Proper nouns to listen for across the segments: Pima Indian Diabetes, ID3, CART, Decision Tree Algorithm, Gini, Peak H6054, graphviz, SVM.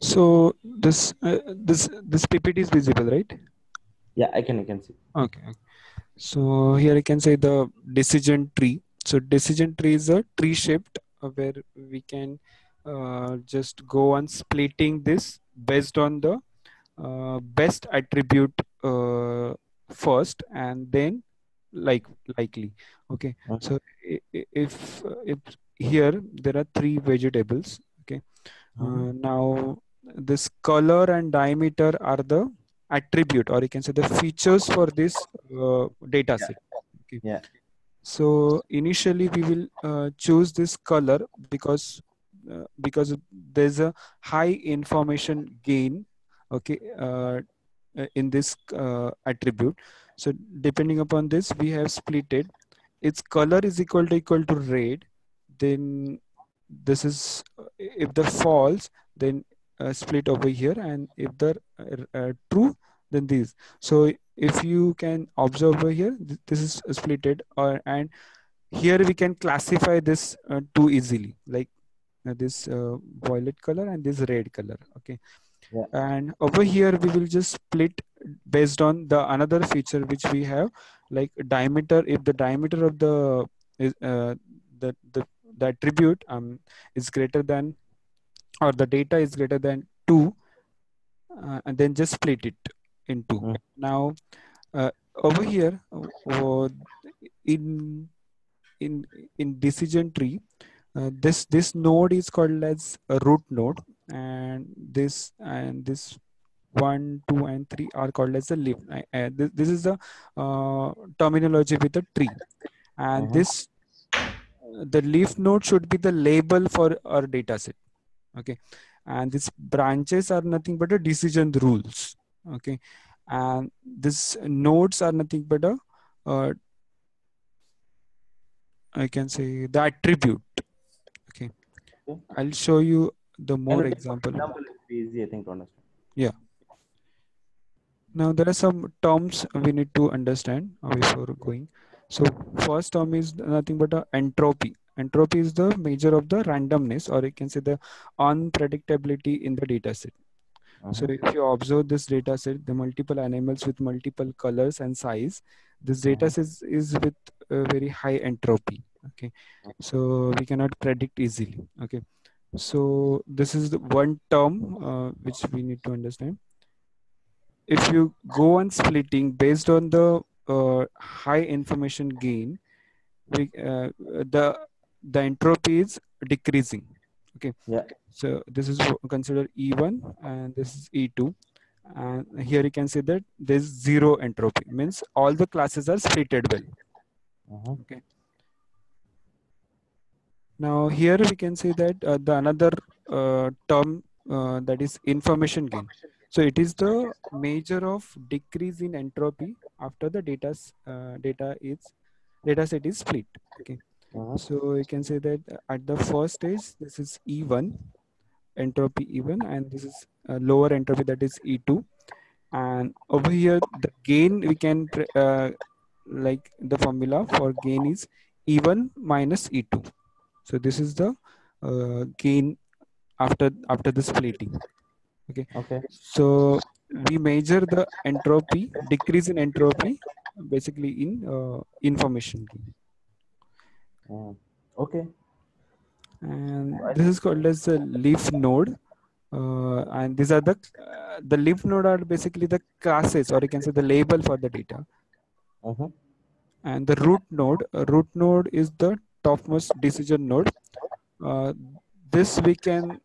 So this PPT is visible, right? Yeah, I can see. Okay. So here I can say the decision tree. So decision tree is a tree shaped where we can just go on splitting this based on the best attribute first and then likely. Okay. So if here there are three vegetables. Okay. Now this color and diameter are the attribute, or you can say the features for this data set. Okay. Yeah. So initially we will choose this color because there's a high information gain. Okay. In this attribute. So depending upon this, we have splitted. Its color is equal to red. Then this is, if the false, then split over here, and if the true, then these. So if you can observe over here, this is splitted, and here we can classify this too easily, like this violet color and this red color. Okay. Yeah. And over here we will just split based on the another feature which we have, like diameter. If the diameter of the attribute is greater than, or the data is greater than 2, and then just split it in 2. Mm-hmm. Now over here in decision tree, this node is called as a root node, and this 1, 2, and 3 are called as a leaf. This is the terminology with the tree, and this the leaf node should be the label for our data set. Okay, and these branches are nothing but a decision rules. Okay, and these nodes are nothing but a I can say the attribute. Okay, I'll show you the more example. Easy, I think, to understand. Yeah. Now there are some terms we need to understand before going. So first term is nothing but entropy. Entropy is the measure of the randomness, or you can say the unpredictability in the data set. So if you observe this data set, the multiple animals with multiple colors and size, this data set is with very high entropy. Okay. So we cannot predict easily. Okay. So this is the one term which we need to understand. If you go on splitting based on the high information gain, the entropy is decreasing. Okay. Yeah. So this is considered E1 and this is E2. And here you can say that there's zero entropy, means all the classes are splitted well. Okay. Now here we can say that the another term that is information gain. So it is the measure of decrease in entropy after the data set is split. Okay. So you can say that at the first stage, this is E1, entropy E1, and this is lower entropy, that is E2. And over here, the gain we can like the formula for gain is E1 minus E2. So this is the gain after the splitting. Okay. Okay. So we measure the entropy, decrease in entropy, basically in information gain. Okay. And this is called as a leaf node, and these are the leaf node are basically the classes, or you can say the label for the data. And the root node is the topmost decision node. This we can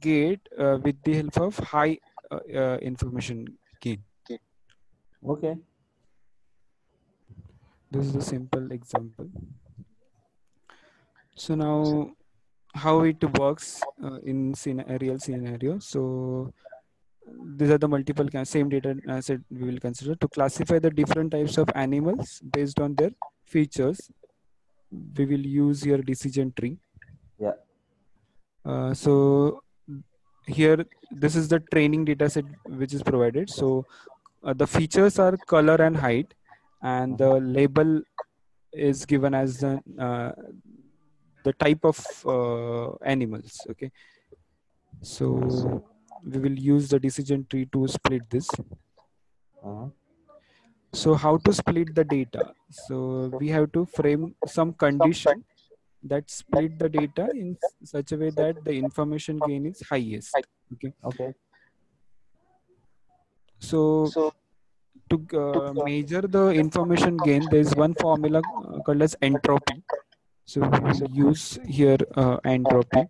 get with the help of high information gain. Okay. This is a simple example. So now how it works in real scenario. So these are the multiple same data set we will consider to classify the different types of animals based on their features. We will use your decision tree. Yeah. So here, this is the training data set which is provided. So the features are color and height, and the label is given as the type of animals. Okay. So we will use the decision tree to split this. So how to split the data? So we have to frame some condition that split the data in such a way that the information gain is highest. Okay. Okay. So to measure the information gain, there is one formula called as entropy. So we will use here entropy.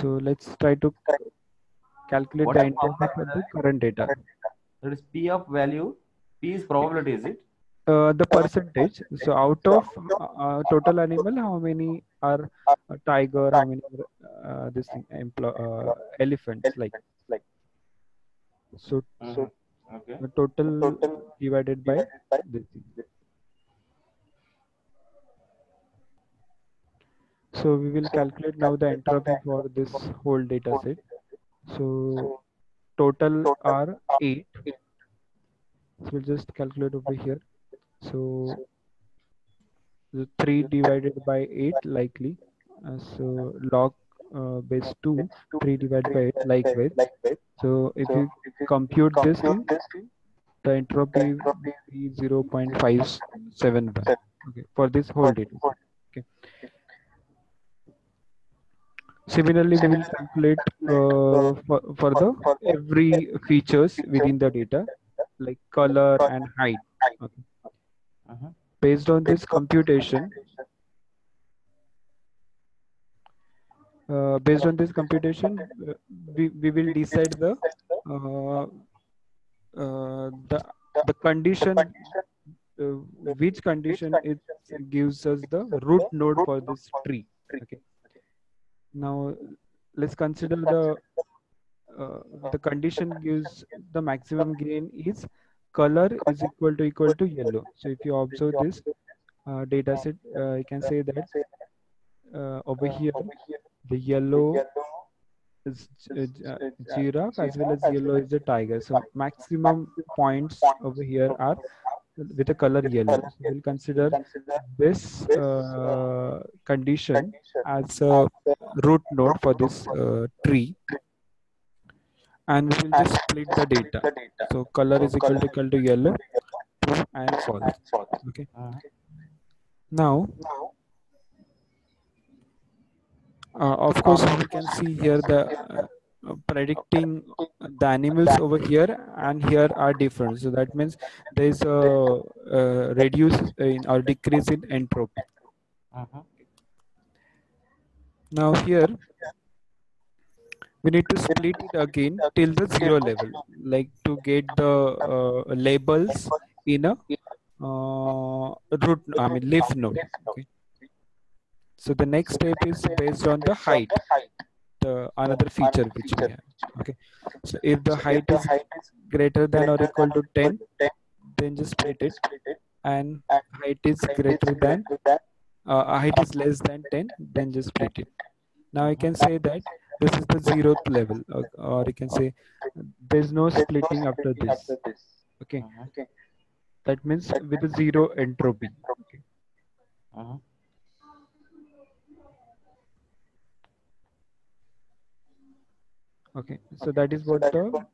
So let's try to calculate the entropy for the current data. That is P of value. P is probability, is it? The percentage. So out of total animal, how many are a tiger? How many are, this thing, elephants? Like. So okay. The total divided by this thing. So we will calculate now the entropy for this whole data set. So total are 8. So we'll just calculate over here. So 3 divided by 8 likely. So log base 2, 3 divided by 8 likewise. So if you compute this, the entropy will be 0.571 for this whole data. Okay. Similarly, we will calculate for the every features within the data, like color and height. Okay. Based on this computation, we will decide the condition, which condition it gives us the root node for this tree. Okay. Now let's consider the condition gives the maximum gain is color is equal to yellow. So if you observe this data set, you can say that over here the yellow is giraffe as well as yellow is the tiger. So maximum points over here are with a color yellow. So we'll consider this condition as a root node for this tree, and we will just split the data. So color is equal to yellow, true and false. Okay. Now, of course, we can see here the predicting the animals over here and here are different. So that means there is a reduce in or decrease in entropy. Now here we need to split it again till the zero level, like to get the labels in a root. I mean leaf node. Okay. So the next step is based on the height. Another feature which we have. Okay. So if the height is greater than or equal to 10, then just split it, and height is greater than height is less than 10, then just split it. Now you can say that this is the zeroth level, or you can say there's no splitting after this. Okay. That means with a zero entropy. Okay. Okay, so that is what the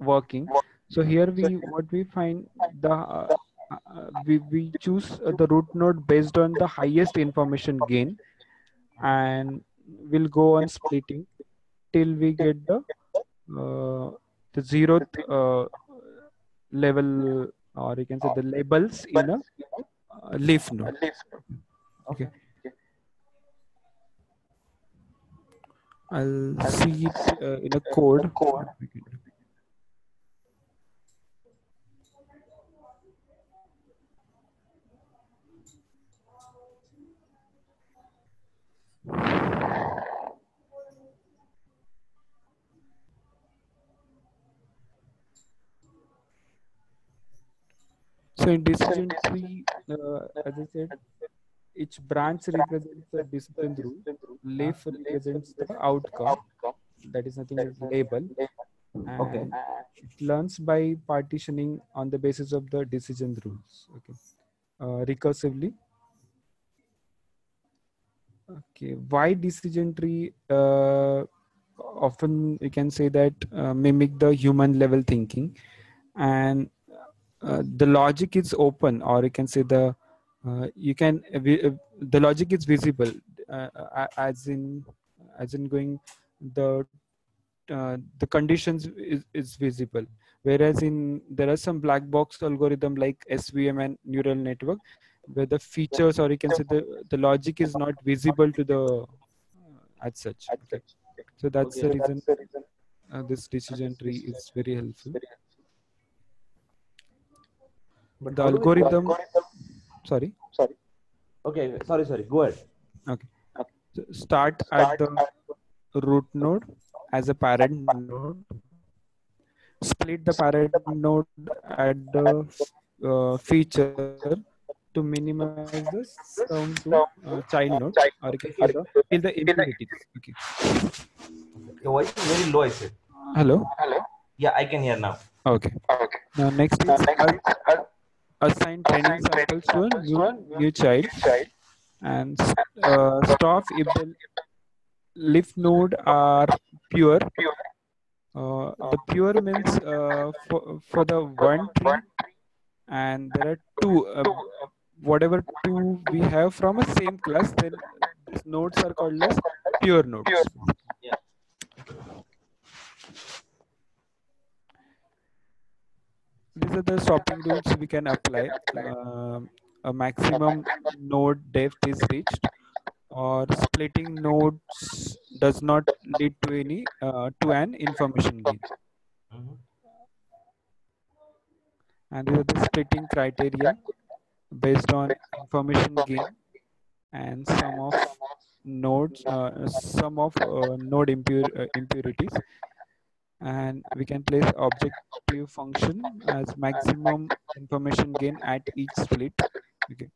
working. So here we find the we choose the root node based on the highest information gain, and we'll go on splitting till we get the zeroth level, or you can say the labels in a leaf node. Okay. I'll see it in a code. So in decision tree, as I said, each branch represents a decision rule. Leaf represents the outcome. That is nothing as label. Okay. It learns by partitioning on the basis of the decision rules. Okay. Recursively. Okay. Why decision tree often we can say that mimic the human level thinking, and the logic is open, or you can say the logic is visible, as in going the conditions is visible. Whereas in there are some black box algorithm like SVM and neural network, where the features, or you can say the logic is not visible to the as such. Okay. So that's the reason this decision tree is very helpful. But the algorithm, sorry. Okay, sorry. Go ahead. Okay. So start at the root node as a parent node. Split the parent node at the feature to minimize the sum to child node, or in the impurities. Okay. Your voice is very low, I said. Hello. Yeah, I can hear now. Okay. Now next is assign training samples to a new child, and stop if the leaf node are pure. The pure means for the one tree, and there are two. Whatever two we have from a same class, then these nodes are called as pure nodes. Yeah. These are the sorting rules we can apply. A maximum node depth is reached, or splitting nodes does not lead to any an information gain. And these are the splitting criteria based on information gain and sum of node impurities. And we can place objective function as maximum information gain at each split. Okay.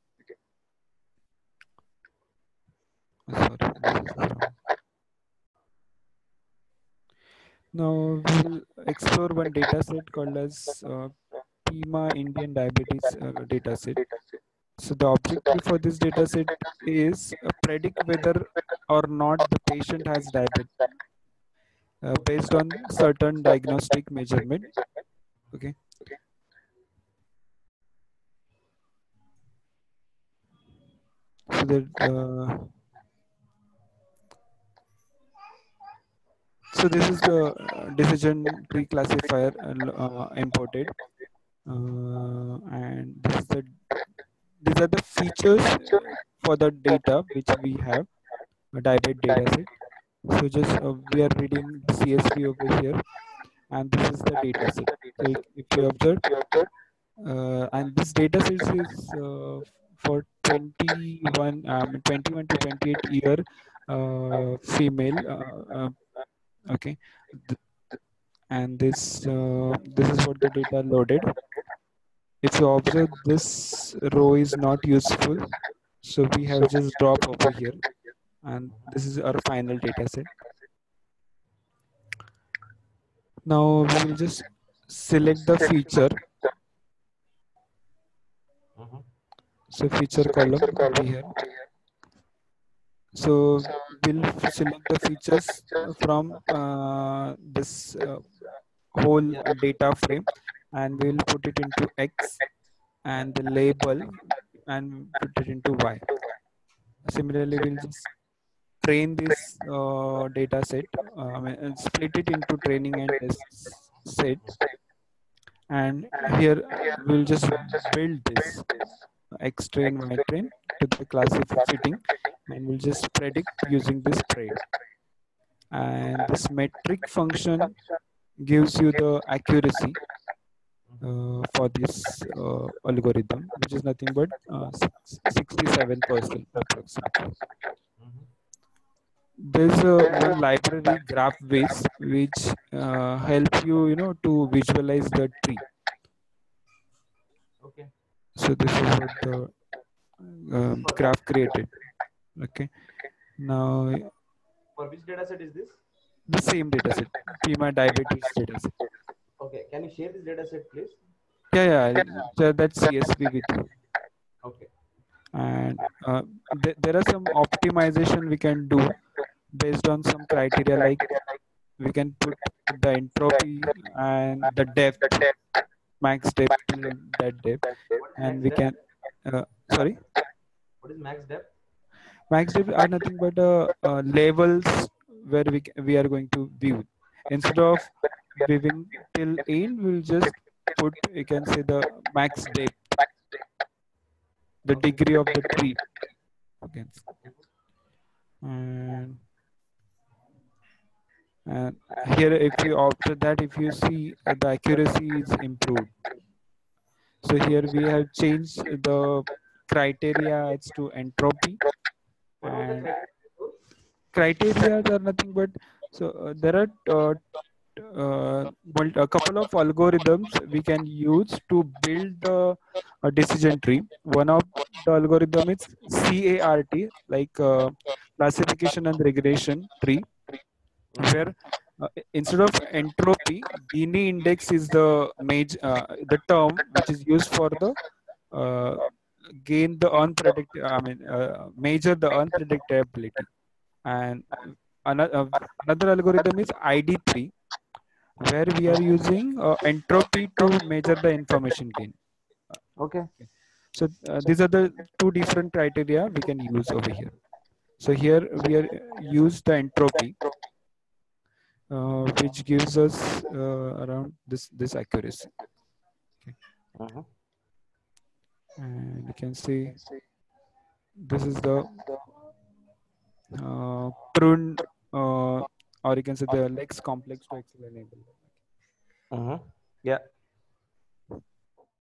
Now we'll explore one data set called as Pima Indian Diabetes data set. So the objective for this data set is predict whether or not the patient has diabetes based on certain diagnostic measurement. Okay. So that so this is the decision tree classifier imported, and this is these are the features for the data which we have, a diabetes data set. So just we are reading CSV over here, and this is the data set. So if you observe, and this data set is for 21 to 28 year female. Okay, and this is what the data loaded. If you observe, this row is not useful, so we have just dropped over here. And this is our final data set. Now we will just select the feature. So feature column over here. So we'll select the features from this whole data frame, and we'll put it into X and the label, and put it into Y. Similarly, we'll just train this data set and split it into training and test set, and here we'll just build this X train, Y train to the classifier fitting, and we'll just predict using this trait. And this metric function gives you the accuracy for this algorithm, which is nothing but 67% approximately. There's a library graphviz which helps you, to visualize the tree. Okay. So this is what the graph created. Okay. Now, for which data set is this? The same data set, Pima diabetes data set. Okay. Can you share this data set, please? Yeah. So that's CSV with you. Okay. And there are some optimization we can do based on some criteria like we can put the entropy and the depth, max depth till that depth, and we can sorry, what is max depth? Max depth are nothing but levels where we are going to view. Instead of viewing till end, we'll just put, you can say, the max depth, the degree of the tree. Okay. And here, if you after that, if you see the accuracy is improved. So here we have changed the criteria as to entropy. And criteria are nothing but, so there are a couple of algorithms we can use to build the decision tree. One of the algorithm is CART, like classification and regression tree, where instead of entropy, Gini index is the term which is used for the measure the unpredictability. And another algorithm is ID3, where we are using entropy to measure the information gain. Okay. So these are the two different criteria we can use over here. So here we are use the entropy, which gives us around this accuracy. Okay. Uh-huh. And you can see this is the prune, or you can say the lex complex to XL enable. Yeah.